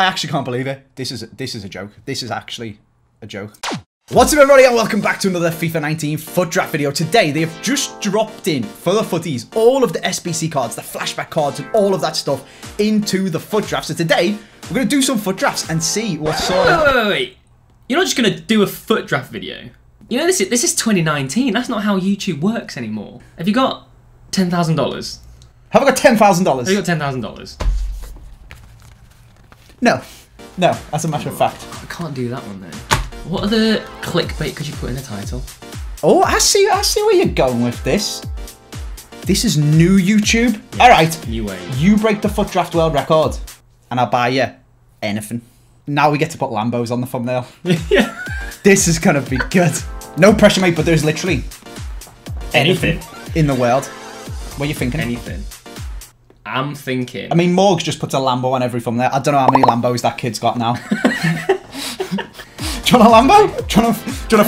I actually can't believe it. This is a joke. This is actually a joke. What's up, everybody, and welcome back to another FIFA 19 FUT draft video. Today, they have just dropped in for the footies all of the SBC cards, the flashback cards, and all of that stuff into the FUT draft. So today, we're going to do some FUT drafts and see what sort of... Wait. You're not just going to do a FUT draft video. You know, this is 2019. That's not how YouTube works anymore. Have you got $10,000? Have I got $10,000? Have you got $10,000? No. No, that's a matter of fact. I can't do that one, then. What other clickbait could you put in a title? Oh, I see where you're going with this. This is new YouTube. Yeah, all right. New wave. You break the FUT draft world record, and I'll buy you anything. Now we get to put Lambos on the thumbnail. Yeah. This is going to be good. No pressure, mate, but there's literally anything in the world. What are you thinking? Anything. I'm thinking. I mean, Morgs just puts a Lambo on every thumbnail. I don't know how many Lambos that kid's got now. Do you want a Lambo? Do you want a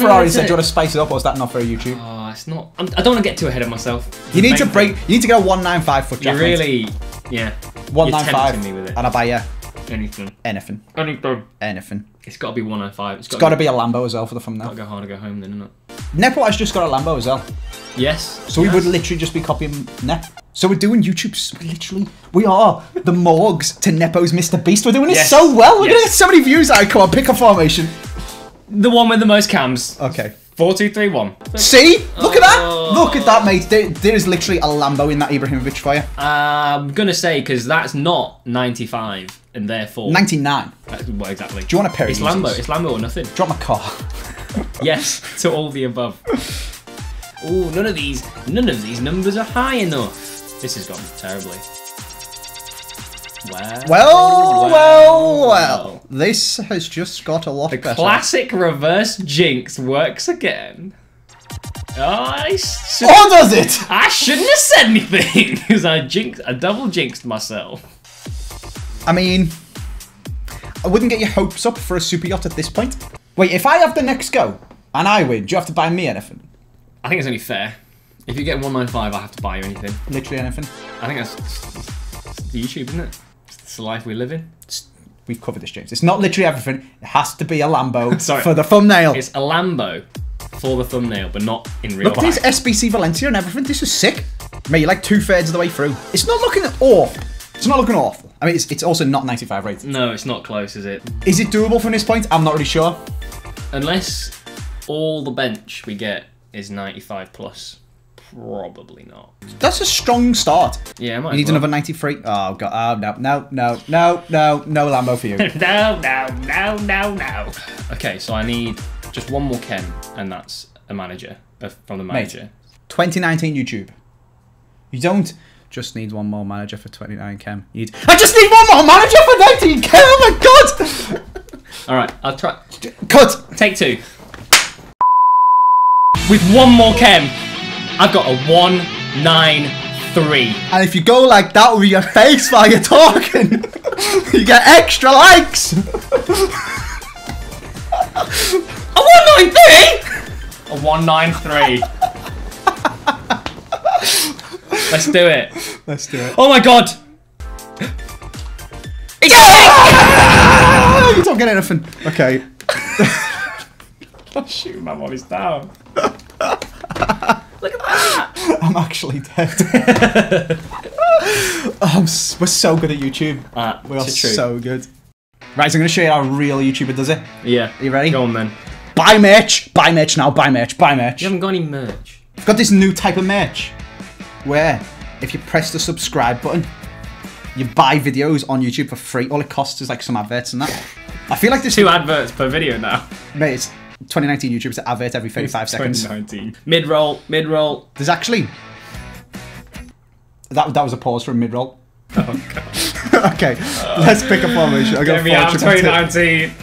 Ferrari? Do you want to spice it up, or is that not for YouTube? Oh, it's not. I don't want to get too ahead of myself. You need to break. You need to go 195 FUT draft. You really, yeah. 195. You're tempting me with it. And I buy you anything. Anything. Anything. Anything. It's got to be 195. It's got to be a Lambo as well for the thumbnail. Gotta go hard or go home, then, isn't it? Nepwatch just got a Lambo as well. Yes. So we would literally just be copying Nep. So we're doing YouTube, literally. We are the Morgs to Nepo's Mr. Beast. We're doing it so well. We're gonna get so many views. Alright, come on, pick a formation. The one with the most cams. Okay. 4-2-3-1. See? Look at that! Look at that, mate. There is literally a Lambo in that Ibrahimovic fire. I'm going to say, because that's not 95, and therefore... 99. Well, exactly. Do you want a pair of users? Lambo. It's Lambo or nothing. Drop my car. Yes, to all the above. Oh, none of these numbers are high enough. This has gone terribly. Well, this has just got a lot better. Classic reverse jinx works again. Oh, does it? I shouldn't have said anything because I double jinxed myself. I mean, I wouldn't get your hopes up for a super yacht at this point. Wait, if I have the next go and I win, do you have to buy me anything? I think it's only fair. If you get 195, I have to buy you anything. Literally anything. I think that's YouTube, isn't it? It's the life we live in. We've covered this, James. It's not literally everything. It has to be a Lambo for the thumbnail. It's a Lambo for the thumbnail, but not in real life. Look, there's SBC Valencia and everything. This is sick. Mate, you're like 2/3 of the way through. It's not looking awful. It's not looking awful. I mean, it's also not 95 rated. No, it's not close, is it? Is it doable from this point? I'm not really sure. Unless all the bench we get is 95 plus. Probably not. That's a strong start. Yeah, I might. You need another 93. Oh god! Oh, no Lambo for you. No. Okay, so I need just one more Ken, and that's a manager from the manager. Mate, 2019 YouTube. You don't just need one more manager for 29 Ken. You need. I just need one more manager for 19 Ken. Oh my god! All right, I'll try. Cut. Take two. With one more Ken. I've got a 193. And if you go like that with your face while you're talking, you get extra likes. A 193? A 193. Let's do it. Let's do it. Oh my god. Yeah! You don't get anything. Okay. I'm shooting my mommy's down. Look at that! I'm actually dead. We're so good at YouTube. We are so good. Right, so I'm going to show you how a real YouTuber does it. Yeah. Are you ready? Go on, then. Buy merch! Buy merch now, buy merch, buy merch. You haven't got any merch. I've got this new type of merch where if you press the subscribe button, you buy videos on YouTube for free. All it costs is like some adverts and that. I feel like there's two adverts per video now. Mate, it's 2019 YouTube's an advert every 35 seconds. 2019. Mid-roll, mid-roll. There's actually... That was a pause for a mid-roll. Oh, God. Okay, let's pick a formation. I got a 2019.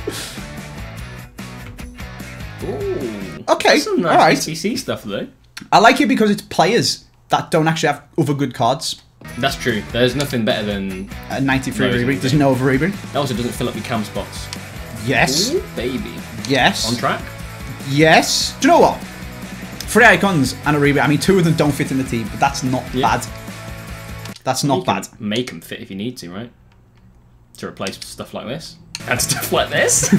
Ooh. Okay, some nice SBC stuff, though. I like it because it's players that don't actually have other good cards. That's true. There's nothing better than... 93 Rebury. There's no other Rebury. That also doesn't fill up your cam spots. Yes. Ooh, baby. Yes. On track? Yes. Do you know what? Three icons and a reboot. I mean, two of them don't fit in the team, but that's not bad. That's not bad. Make them fit if you need to, right? to replace stuff like this. And stuff like this.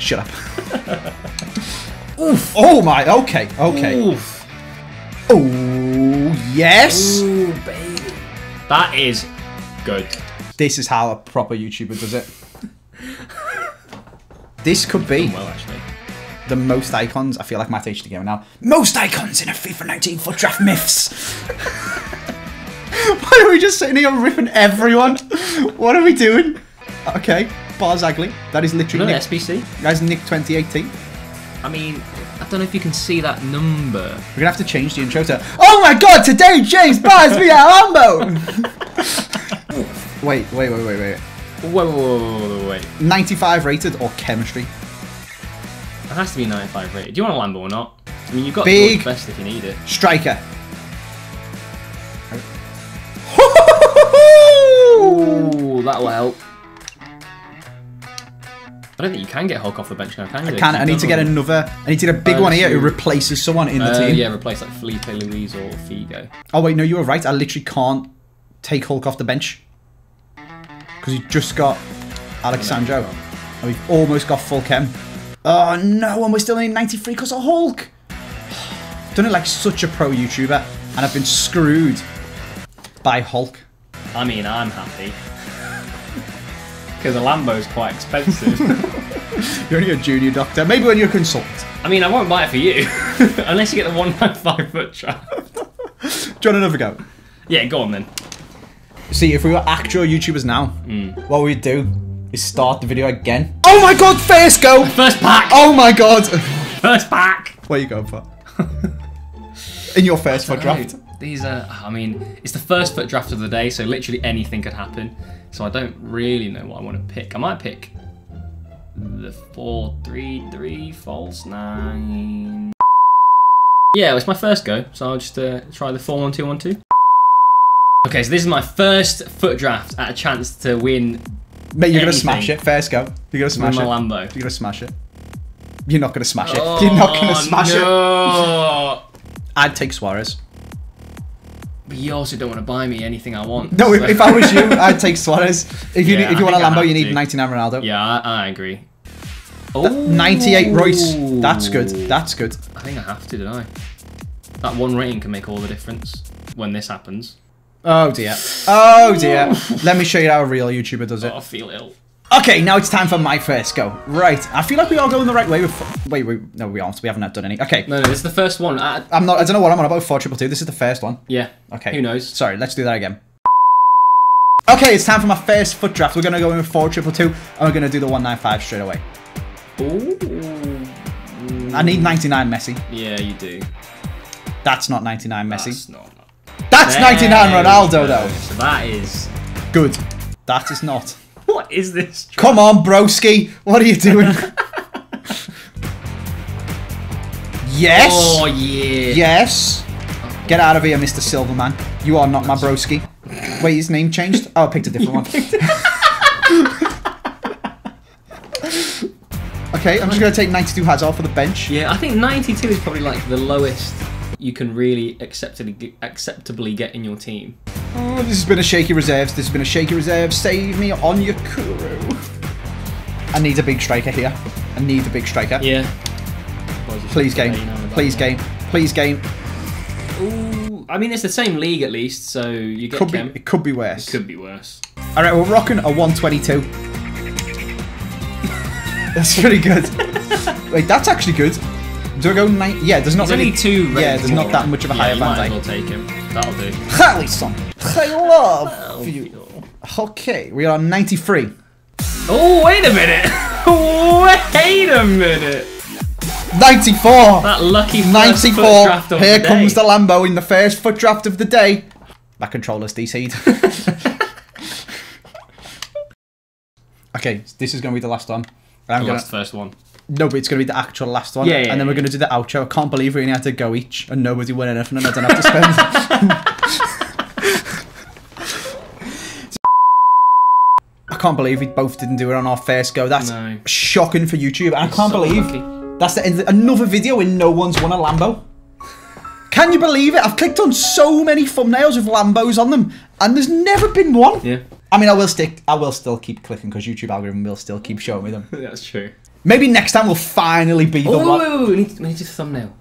Shut up. Oof. Oh my, okay, okay. Oof. Oh, yes. Ooh, baby. That is good. This is how a proper YouTuber does it. This could be well, actually, the most icons. I feel like my teacher to go now. Most icons in a FIFA 19 foot draft myths. Why are we just sitting here ripping everyone? What are we doing? Okay, Barzagli. That is literally Nick, SBC. That is Nick 2018. I mean, I don't know if you can see that number. We're gonna have to change the intro to. Oh my God! Today, James buys me a Lambo. Wait. Whoa. 95 rated or chemistry? It has to be 95 rated. Do you want a Lambo or not? I mean, you've got big the best if you need it. Striker. Ooh, that'll help. I don't think you can get Hulk off the bench now, can you? I can't. I need to get another. I need to get a big one here who replaces someone in the team. Yeah, replace like Felipe Luis or Figo. Oh wait, no, you were right. I literally can't take Hulk off the bench. Because you just got Alexandro. And we've almost got full chem. Oh no, and we're still in 93 because of Hulk. I've done it like such a pro YouTuber, and I've been screwed by Hulk. I mean, I'm happy. Because a Lambo's quite expensive. You're only a junior doctor. Maybe when you're a consultant. I mean, I won't buy it for you. Unless you get the 195 foot draft. Do you want another go? Yeah, go on then. See, if we were actual YouTubers now, what we'd do is start the video again. Oh my God, first go! First pack! Oh my God! First pack! What are you going for? In your first foot draft. These are, I mean, it's the first foot draft of the day, so literally anything could happen. So I don't really know what I want to pick. I might pick the 4-3-3 false 9. Yeah, it's my first go, so I'll just try the 4-1-2-1-2. Okay, so this is my first foot draft at a chance to win. Mate, you're going to smash it. First go. You're going to smash it. Win my Lambo. You're going to smash it. You're not going to smash it. You're not going to smash it. I'd take Suarez. But you also don't want to buy me anything I want. No, so. If I was you, I'd take Suarez. If you want a Lambo, you need 99 Ronaldo. Yeah, I agree. Oh, 98 Royce. That's good. That's good. I think I have to, don't I? That one rating can make all the difference when this happens. Oh dear. Oh dear. Let me show you how a real YouTuber does it. Oh, I feel ill. Okay, now it's time for my first go. Right. I feel like we are going the right way with... Wait, no, we aren't. We haven't done any. Okay. No, this is the first one. I don't know what I'm on about 4-2-2. This is the first one. Yeah. Okay. Who knows? Sorry, let's do that again. Okay, it's time for my first foot draft. We're going to go in with 4-2-2, and we're going to do the 195 straight away. Ooh. I need 99 Messi. Yeah, you do. That's not 99 Messi. That's not. That's 99 Ronaldo, though. So that is... Good. That is not. What is this? Come on, broski. What are you doing? Yes. Oh, yeah. Yes. Get out of here, Mr. Silverman. You are not my broski. Wait, his name changed? Oh, I picked a different one. Okay, I'm just going to take 92 Hazard for the bench. Yeah, I think 92 is probably like the lowest... you can really acceptably get in your team. Oh, this has been a shaky reserves. This has been a shaky reserve. Save me on your kuru. I need a big striker here. I need a big striker. Yeah. Please game. Please game. Please game. Ooh, I mean, it's the same league at least, so you get chem. It could be worse. It could be worse. All right, we're rocking a 122. That's pretty good. Wait, that's actually good. Do I go 9? Yeah, there's not really two. Yeah, there's not that much of a higher band. I will take him. That'll do. Holy son, I love you. Okay, we are 93. Oh wait a minute! Wait a minute! 94. That lucky 94. Here comes the Lambo in the first foot draft of the day. That controller's DC'd. Okay, this is going to be the last one. The first one. No, but it's going to be the actual last one. Yeah, and then we're going to do the outro. I can't believe we only had to go each and nobody won anything and I don't have to spend. I can't believe we both didn't do it on our first go. That's shocking for YouTube. I can't believe that's the end of another video when no one's won a Lambo. Can you believe it? I've clicked on so many thumbnails with Lambos on them and there's never been one. Yeah. I mean, I will still keep clicking because YouTube algorithm will still keep showing me them. That's true. Maybe next time we'll finally be the one. Oh, we need to thumbnail.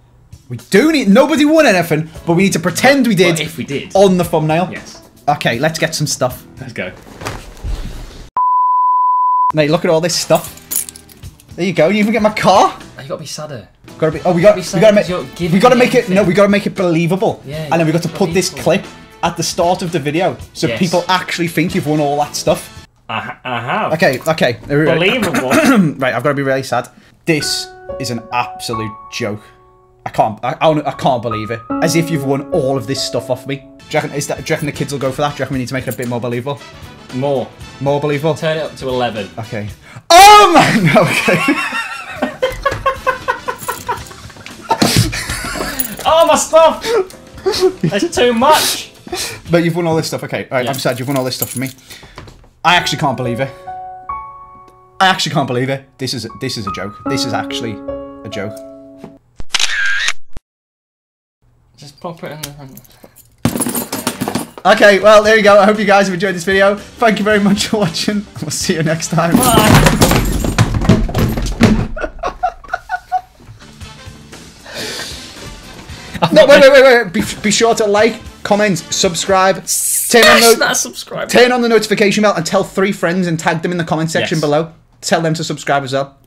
We do need. Nobody won anything, but we need to pretend we did. But if we did on the thumbnail, yes. Okay, let's get some stuff. Let's go. Mate, look at all this stuff. There you go. You even get my car. You gotta be sadder. Gotta be. Oh, we gotta make it. No, we gotta make it believable. Yeah. And then we got to put this clip at the start of the video, so people actually think you've won all that stuff. I have. Okay. Okay. Believable. Right. I've got to be really sad. This is an absolute joke. I can't believe it. As if you've won all of this stuff off me. Do you reckon the kids will go for that? Do you reckon we need to make it a bit more believable? More believable? Turn it up to 11. Okay. Oh man! Okay. Oh, my stuff! That's too much! But you've won all this stuff. Okay, all right, yeah. I'm sad you've won all this stuff for me. I actually can't believe it. I actually can't believe it. This is a joke. This is actually a joke. Just pop it in the hand. Okay, well, there you go. I hope you guys have enjoyed this video. Thank you very much for watching. We'll see you next time. Bye! No, wait. Be sure to like, comment, subscribe. Turn on the notification bell and tell 3 friends and tag them in the comment section below. Tell them to subscribe as well.